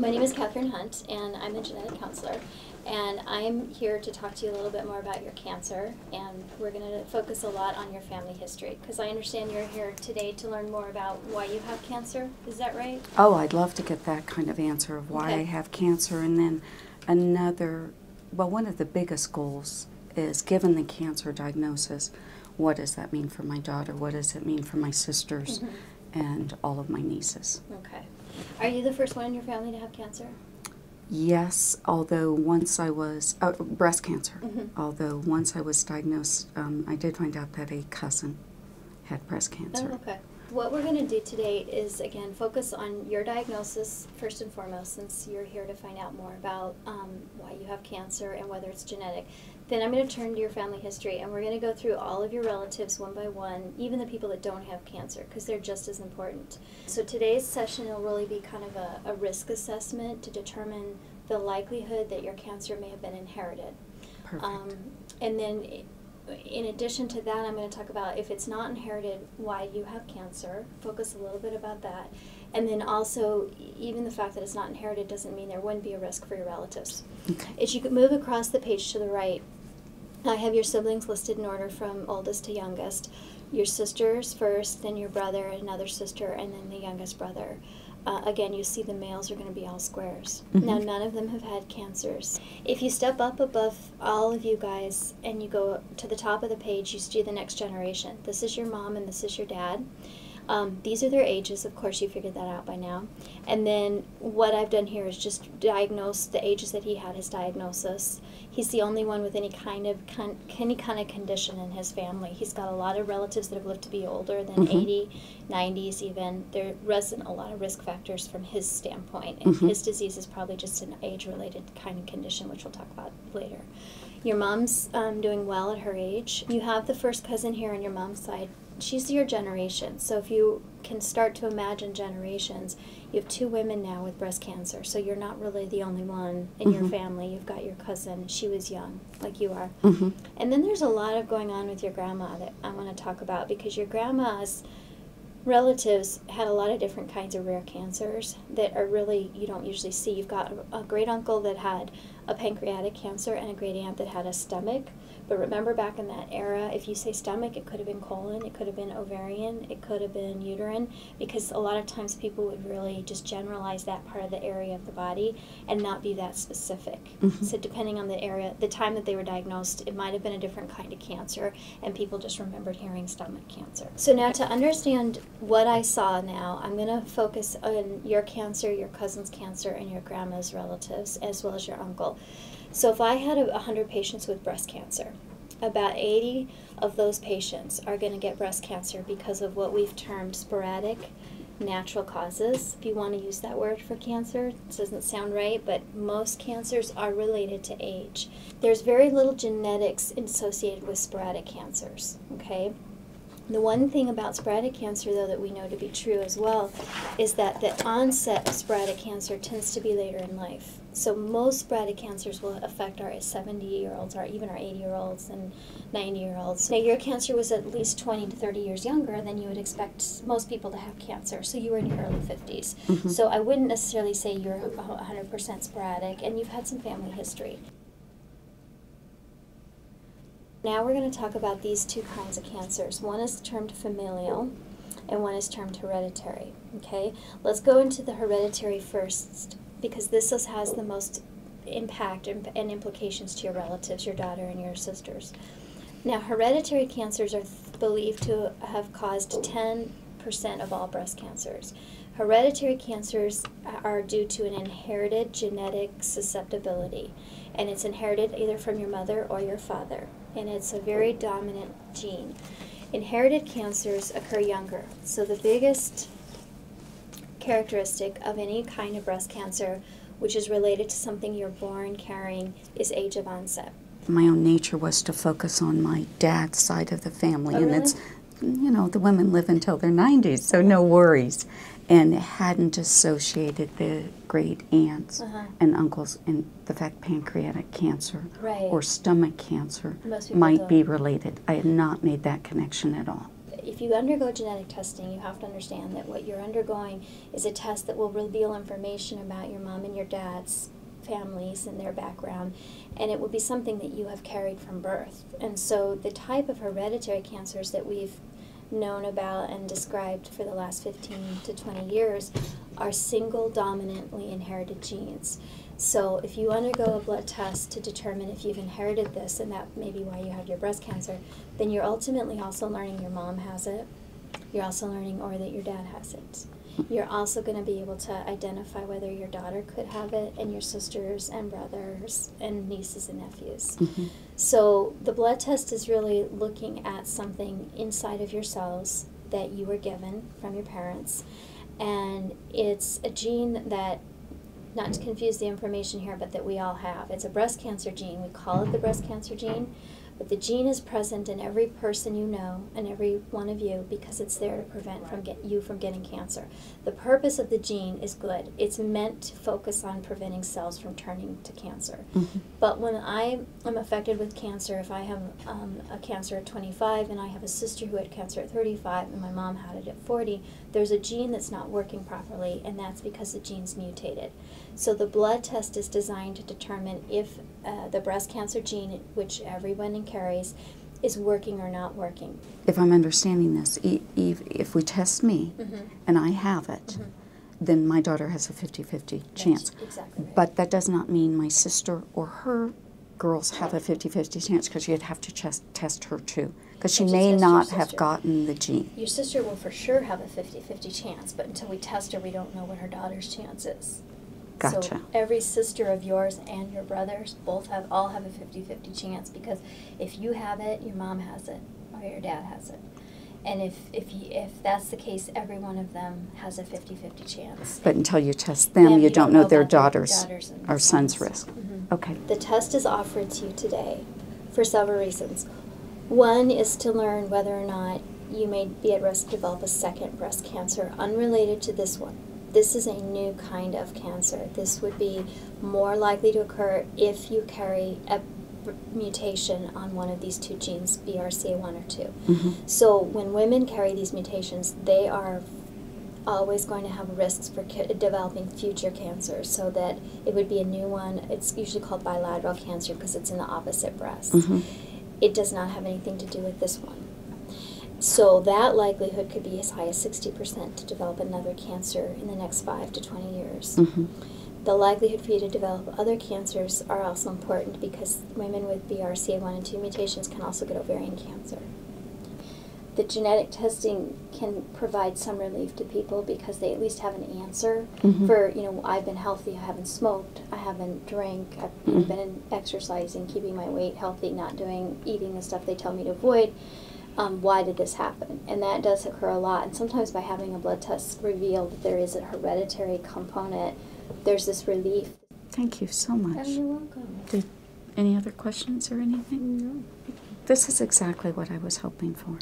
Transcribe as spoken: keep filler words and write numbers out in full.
My name is Katherine Hunt, and I'm a genetic counselor, and I'm here to talk to you a little bit more about your cancer, and we're going to focus a lot on your family history, because I understand you're here today to learn more about why you have cancer. Is that right? Oh, I'd love to get that kind of answer of why okay. I have cancer, and then another, well, one of the biggest goals is, given the cancer diagnosis, what does that mean for my daughter? What does it mean for my sisters mm-hmm. and all of my nieces? Okay. Are you the first one in your family to have cancer? Yes, although once I was, uh, breast cancer, mm-hmm. although once I was diagnosed, um, I did find out that a cousin had breast cancer. Oh, okay. What we're going to do today is, again, focus on your diagnosis first and foremost, since you're here to find out more about um, why you have cancer and whether it's genetic. Then I'm going to turn to your family history, and we're going to go through all of your relatives one by one, even the people that don't have cancer, because they're just as important. So today's session will really be kind of a, a risk assessment to determine the likelihood that your cancer may have been inherited. Perfect. Um, and then it, in addition to that, I'm going to talk about, if it's not inherited, why you have cancer. Focus a little bit about that. And then also, even the fact that it's not inherited doesn't mean there wouldn't be a risk for your relatives. Okay. As you move across the page to the right, I have your siblings listed in order from oldest to youngest. Your sisters first, then your brother, another sister, and then the youngest brother. Uh, again, you see the males are going to be all squares. Mm-hmm. Now, none of them have had cancers. If you step up above all of you guys and you go to the top of the page, you see the next generation. This is your mom and this is your dad. Um, these are their ages. Of course, you figured that out by now. And then what I've done here is just diagnose the ages that he had his diagnosis. He's the only one with any kind of con any kind of condition in his family. He's got a lot of relatives that have lived to be older than mm-hmm. eighty, nineties even. There wasn't a lot of risk factors from his standpoint. And mm-hmm. his disease is probably just an age-related kind of condition, which we'll talk about later. Your mom's um, doing well at her age. You have the first cousin here on your mom's side. She's your generation, so if you can start to imagine generations, you have two women now with breast cancer, so you're not really the only one in mm-hmm. your family. You've got your cousin. She was young, like you are. Mm-hmm. And then there's a lot of going on with your grandma that I want to talk about, because your grandma's relatives had a lot of different kinds of rare cancers that are really, you don't usually see. You've got a, a great uncle that had a pancreatic cancer and a great aunt that had a stomach. But remember, back in that era, if you say stomach, it could have been colon, it could have been ovarian, it could have been uterine, because a lot of times people would really just generalize that part of the area of the body and not be that specific. Mm-hmm. So depending on the area, the time that they were diagnosed, it might have been a different kind of cancer, and people just remembered hearing stomach cancer. So now, to understand what I saw now, I'm going to focus on your cancer, your cousin's cancer, and your grandma's relatives, as well as your uncle. So if I had one hundred patients with breast cancer, about eighty of those patients are going to get breast cancer because of what we've termed sporadic natural causes. If you want to use that word for cancer, it doesn't sound right, but most cancers are related to age. There's very little genetics associated with sporadic cancers, okay? The one thing about sporadic cancer, though, that we know to be true as well is that the onset of sporadic cancer tends to be later in life. So most sporadic cancers will affect our seventy-year-olds, or even our eighty-year-olds and ninety-year-olds. Now, your cancer was at least twenty to thirty years younger than you would expect most people to have cancer, so you were in your early fifties. Mm-hmm. So I wouldn't necessarily say you're one hundred percent sporadic, and you've had some family history. Now we're going to talk about these two kinds of cancers. One is termed familial, and one is termed hereditary. Okay, let's go into the hereditary first, because this is, has the most impact and, and implications to your relatives, your daughter and your sisters. Now, hereditary cancers are believed to have caused ten percent of all breast cancers. Hereditary cancers are due to an inherited genetic susceptibility, and it's inherited either from your mother or your father, and it's a very dominant gene. Inherited cancers occur younger, so the biggest characteristic of any kind of breast cancer, which is related to something you're born carrying, is age of onset. My own nature was to focus on my dad's side of the family, oh, and really? It's, you know, the women live until their nineties, so no worries, and hadn't associated the great aunts uh-huh. and uncles and the fact pancreatic cancer right. or stomach cancer might don't. be related. I had not made that connection at all. if you undergo genetic testing, you have to understand that what you're undergoing is a test that will reveal information about your mom and your dad's families and their background, and it will be something that you have carried from birth. And so the type of hereditary cancers that we've known about and described for the last fifteen to twenty years are single dominantly inherited genes. So if you undergo a blood test to determine if you've inherited this, and that may be why you have your breast cancer, then you're ultimately also learning your mom has it, you're also learning or that your dad has it. You're also going to be able to identify whether your daughter could have it, and your sisters and brothers and nieces and nephews. Mm-hmm. So the blood test is really looking at something inside of your cells that you were given from your parents. And it's a gene that, not to confuse the information here, but that we all have. It's a breast cancer gene. We call it the breast cancer gene. But the gene is present in every person you know and every one of you because it's there to prevent from get you from getting cancer. The purpose of the gene is good. It's meant to focus on preventing cells from turning to cancer. Mm-hmm. But when I am affected with cancer, if I have um, a cancer at twenty-five and I have a sister who had cancer at thirty-five and my mom had it at forty, there's a gene that's not working properly, and that's because the gene's mutated. So the blood test is designed to determine if uh, the breast cancer gene, which everyone in carries, is working or not working. If I'm understanding this, e Eve, if we test me, mm-hmm. and I have it, mm-hmm. then my daughter has a fifty fifty chance. Exactly right. But that does not mean my sister or her girls have a fifty fifty chance, because you'd have to test, test her too, because she may not have gotten the gene. Your sister will for sure have a fifty fifty chance, but until we test her, we don't know what her daughter's chance is. Gotcha. So every sister of yours and your brothers both have all have a fifty fifty chance, because if you have it, your mom has it or your dad has it. And if if you, if that's the case, every one of them has a fifty fifty chance. But until you test them, you, you don't, don't know, know their daughters, daughters or sons' risk. Mm-hmm. Okay. The test is offered to you today for several reasons. One is to learn whether or not you may be at risk to develop a second breast cancer unrelated to this one. This is a new kind of cancer. This would be more likely to occur if you carry a mutation on one of these two genes, B R C A one or two. Mm-hmm. So when women carry these mutations, they are always going to have risks for developing future cancers, so that it would be a new one. It's usually called bilateral cancer because it's in the opposite breast. Mm-hmm. It does not have anything to do with this one. So that likelihood could be as high as sixty percent to develop another cancer in the next five to twenty years. Mm-hmm. The likelihood for you to develop other cancers are also important, because women with B R C A one and two mutations can also get ovarian cancer. The genetic testing can provide some relief to people because they at least have an answer. Mm-hmm. For, you know, I've been healthy, I haven't smoked, I haven't drank, I've mm-hmm. been exercising, keeping my weight healthy, not doing, eating the stuff they tell me to avoid. Um, why did this happen? And that does occur a lot. And sometimes by having a blood test reveal that there is a hereditary component, there's this relief. Thank you so much. Oh, you're welcome. Did, any other questions or anything? No. This is exactly what I was hoping for.